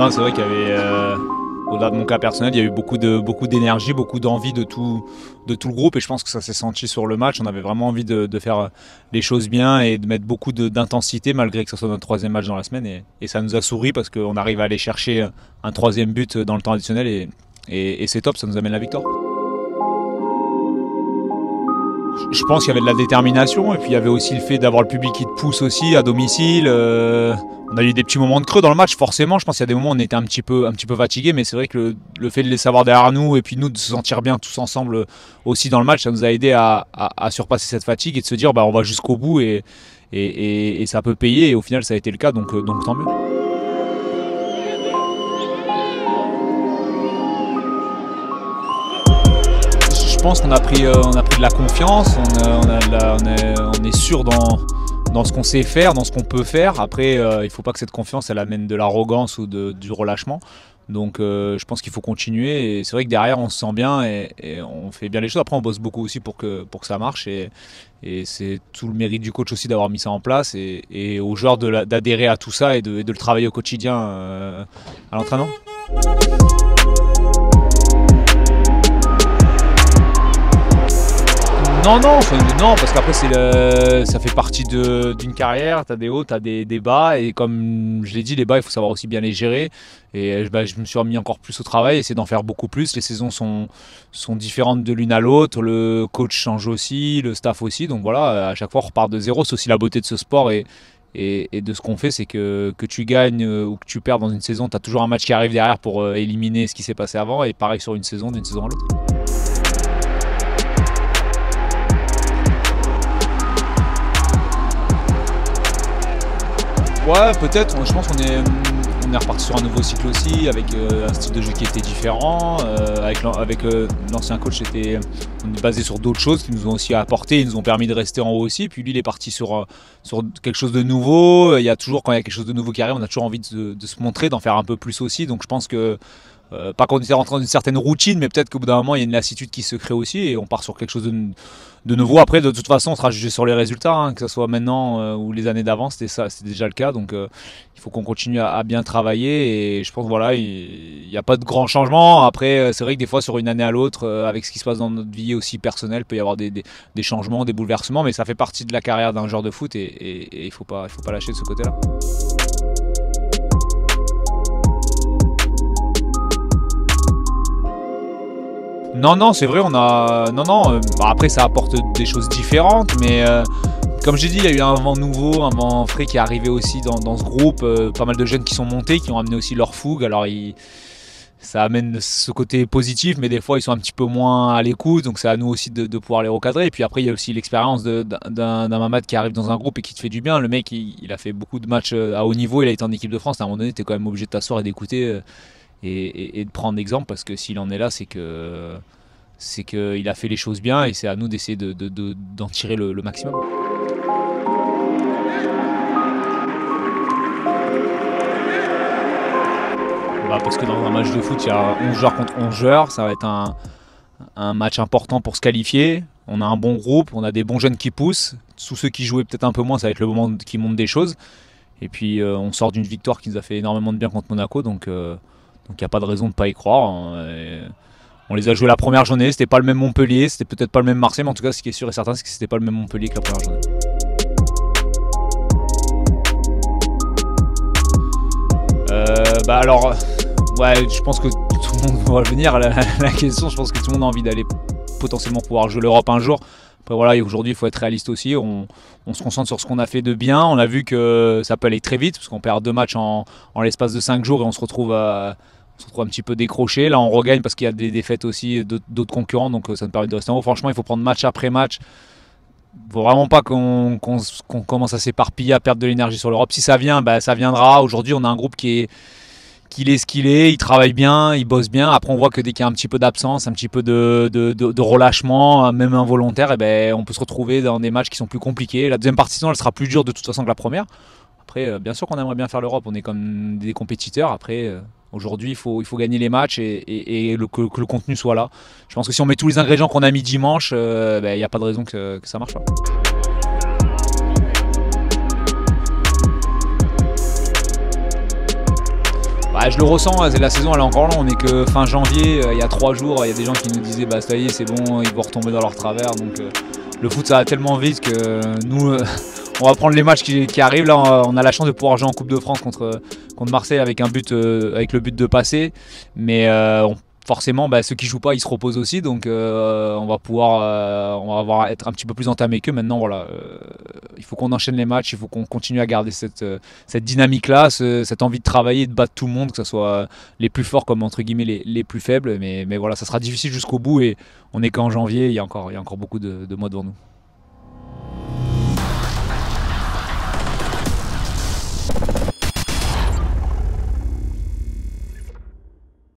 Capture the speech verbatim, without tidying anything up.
Non, c'est vrai qu'il y avait, euh, au-delà de mon cas personnel, il y a eu beaucoup de beaucoup d'énergie, beaucoup d'envie de tout de tout le groupe, et je pense que ça s'est senti sur le match. On avait vraiment envie de, de faire les choses bien et de mettre beaucoup d'intensité, malgré que ce soit notre troisième match dans la semaine, et, et ça nous a souri parce qu'on arrive à aller chercher un troisième but dans le temps additionnel, et, et, et c'est top, ça nous amène la victoire. Je pense qu'il y avait de la détermination, et puis il y avait aussi le fait d'avoir le public qui te pousse aussi à domicile. Euh, on a eu des petits moments de creux dans le match, forcément. Je pense qu'il y a des moments où on était un petit peu, un petit peu fatigué, mais c'est vrai que le, le fait de les savoir derrière nous, et puis nous de se sentir bien tous ensemble aussi dans le match, ça nous a aidé à, à, à surpasser cette fatigue et de se dire bah, on va jusqu'au bout, et, et, et, et ça peut payer. Et au final, ça a été le cas, donc, donc tant mieux. Je pense qu'on a pris, euh, on a pris de la confiance, on, euh, on, a de la, on, est, on est sûr dans, dans ce qu'on sait faire, dans ce qu'on peut faire. Après, euh, il ne faut pas que cette confiance elle amène de l'arrogance ou de, du relâchement. Donc euh, je pense qu'il faut continuer, et c'est vrai que derrière on se sent bien, et, et on fait bien les choses. Après on bosse beaucoup aussi pour que, pour que ça marche, et, et c'est tout le mérite du coach aussi d'avoir mis ça en place, et, et aux joueurs d'adhérer à tout ça et de, et de le travailler au quotidien euh, à l'entraînement. Non, non, enfin, non, parce qu'après ça fait partie d'une carrière, tu as des hauts, tu as des, des bas, et comme je l'ai dit, les bas, il faut savoir aussi bien les gérer, et ben, je me suis remis encore plus au travail, essayer d'en faire beaucoup plus. Les saisons sont, sont différentes de l'une à l'autre, le coach change aussi, le staff aussi, donc voilà, à chaque fois on repart de zéro. C'est aussi la beauté de ce sport, et, et, et de ce qu'on fait, c'est que, que tu gagnes ou que tu perds dans une saison, tu as toujours un match qui arrive derrière pour éliminer ce qui s'est passé avant, et pareil sur une saison, d'une saison à l'autre. Ouais, peut-être. Je pense qu'on est, on est reparti sur un nouveau cycle aussi, avec euh, un style de jeu qui était différent. Euh, avec avec euh, l'ancien coach, était, on est basé sur d'autres choses qui nous ont aussi apporté, ils nous ont permis de rester en haut aussi. Puis lui, il est parti sur, sur quelque chose de nouveau. Il y a toujours, quand il y a quelque chose de nouveau qui arrive, on a toujours envie de, de se montrer, d'en faire un peu plus aussi. Donc je pense que, euh, pas qu'on était rentré dans une certaine routine, mais peut-être qu'au bout d'un moment, il y a une lassitude qui se crée aussi, et on part sur quelque chose de... de nouveau. Après, de toute façon, on sera jugé sur les résultats, hein, que ce soit maintenant euh, ou les années d'avant, c'était ça, c'était déjà le cas. Donc, euh, il faut qu'on continue à, à bien travailler. Et je pense, voilà, il n'y a pas de grand changement. Après, c'est vrai que des fois, sur une année à l'autre, euh, avec ce qui se passe dans notre vie aussi personnelle, peut y avoir des, des, des changements, des bouleversements. Mais ça fait partie de la carrière d'un joueur de foot, et il ne faut pas, il faut pas lâcher de ce côté-là. Non, non, c'est vrai, on a... Non, non, euh, bah après ça apporte des choses différentes, mais euh, comme j'ai dit, il y a eu un vent nouveau, un vent frais qui est arrivé aussi dans, dans ce groupe, euh, pas mal de jeunes qui sont montés, qui ont amené aussi leur fougue, alors ils... ça amène ce côté positif, mais des fois ils sont un petit peu moins à l'écoute, donc c'est à nous aussi de, de pouvoir les recadrer. Et puis après il y a aussi l'expérience d'un Mamad qui arrive dans un groupe et qui te fait du bien. Le mec, il, il a fait beaucoup de matchs à haut niveau, il a été en équipe de France, à un moment donné tu es quand même obligé de t'asseoir et d'écouter... Euh, Et, et, et de prendre exemple, parce que s'il en est là, c'est que c'est qu'il a fait les choses bien, et c'est à nous d'essayer de, de, de, d'en tirer le, le maximum. Bah parce que dans un match de foot, il y a onze joueurs contre onze joueurs, ça va être un, un match important pour se qualifier. On a un bon groupe, on a des bons jeunes qui poussent. Tous ceux qui jouaient peut-être un peu moins, ça va être le moment qui monte des choses. Et puis euh, on sort d'une victoire qui nous a fait énormément de bien contre Monaco, donc... Euh, Donc il n'y a pas de raison de ne pas y croire. On les a joués la première journée, c'était pas le même Montpellier, c'était peut-être pas le même Marseille, mais en tout cas ce qui est sûr et certain, c'est que c'était pas le même Montpellier que la première journée. Euh, bah alors, ouais, je pense que tout le monde va venir à la, la question. Je pense que tout le monde a envie d'aller potentiellement pouvoir jouer l'Europe un jour. Après voilà, et aujourd'hui il faut être réaliste aussi, on, on se concentre sur ce qu'on a fait de bien. On a vu que ça peut aller très vite, parce qu'on perd deux matchs en, en l'espace de cinq jours, et on se retrouve à... On se retrouve un petit peu décroché. Là, on regagne parce qu'il y a des défaites aussi d'autres concurrents, donc ça nous permet de rester en haut. Franchement, il faut prendre match après match. Il ne faut vraiment pas qu'on qu'on, qu'on commence à s'éparpiller, à perdre de l'énergie sur l'Europe. Si ça vient, bah, ça viendra. Aujourd'hui, on a un groupe qui est, qui est ce qu'il est. Il travaille bien, il bosse bien. Après, on voit que dès qu'il y a un petit peu d'absence, un petit peu de, de, de, de relâchement, même involontaire, et ben, on peut se retrouver dans des matchs qui sont plus compliqués. La deuxième partie, sinon, elle sera plus dure de toute façon que la première. Après, bien sûr qu'on aimerait bien faire l'Europe. On est comme des compétiteurs. Après... Aujourd'hui, il faut, il faut gagner les matchs, et, et, et le, que, que le contenu soit là. Je pense que si on met tous les ingrédients qu'on a mis dimanche, euh, ben, y a pas de raison que, que ça marche pas. Ouais, je le ressens, la saison elle est encore longue, on est que fin janvier, il y a trois jours, il y a des gens qui nous disaient bah ça y est c'est bon, ils vont retomber dans leur travers. Donc euh, le foot ça va tellement vite que nous euh, on va prendre les matchs qui, qui arrivent. Là on a la chance de pouvoir jouer en Coupe de France contre, contre Marseille avec un but euh, avec le but de passer. Mais euh, on forcément, bah, ceux qui jouent pas, ils se reposent aussi, donc euh, on va pouvoir, euh, on va avoir, être un petit peu plus entamé qu'eux. Maintenant, voilà, euh, il faut qu'on enchaîne les matchs, il faut qu'on continue à garder cette, euh, cette dynamique-là, ce, cette envie de travailler, de battre tout le monde, que ce soit les plus forts comme entre guillemets les, les plus faibles. Mais, mais voilà, ça sera difficile jusqu'au bout et on n'est qu'en janvier, il y a encore, il y a encore beaucoup de, de mois devant nous.